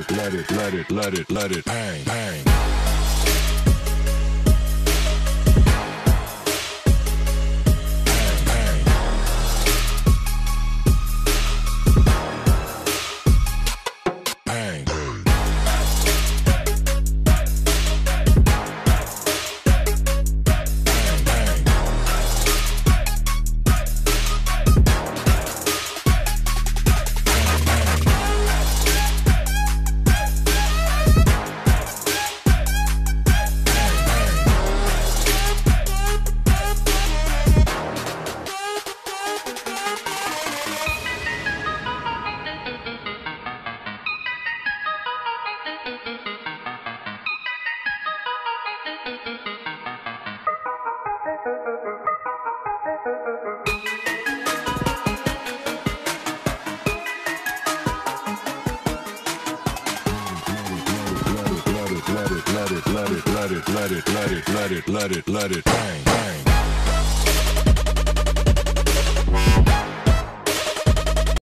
it, let it, let it, let it, let it bang, bang. Let it, let it, let it, let it, let it, let it, let it, let it, let it, let it, bang, bang.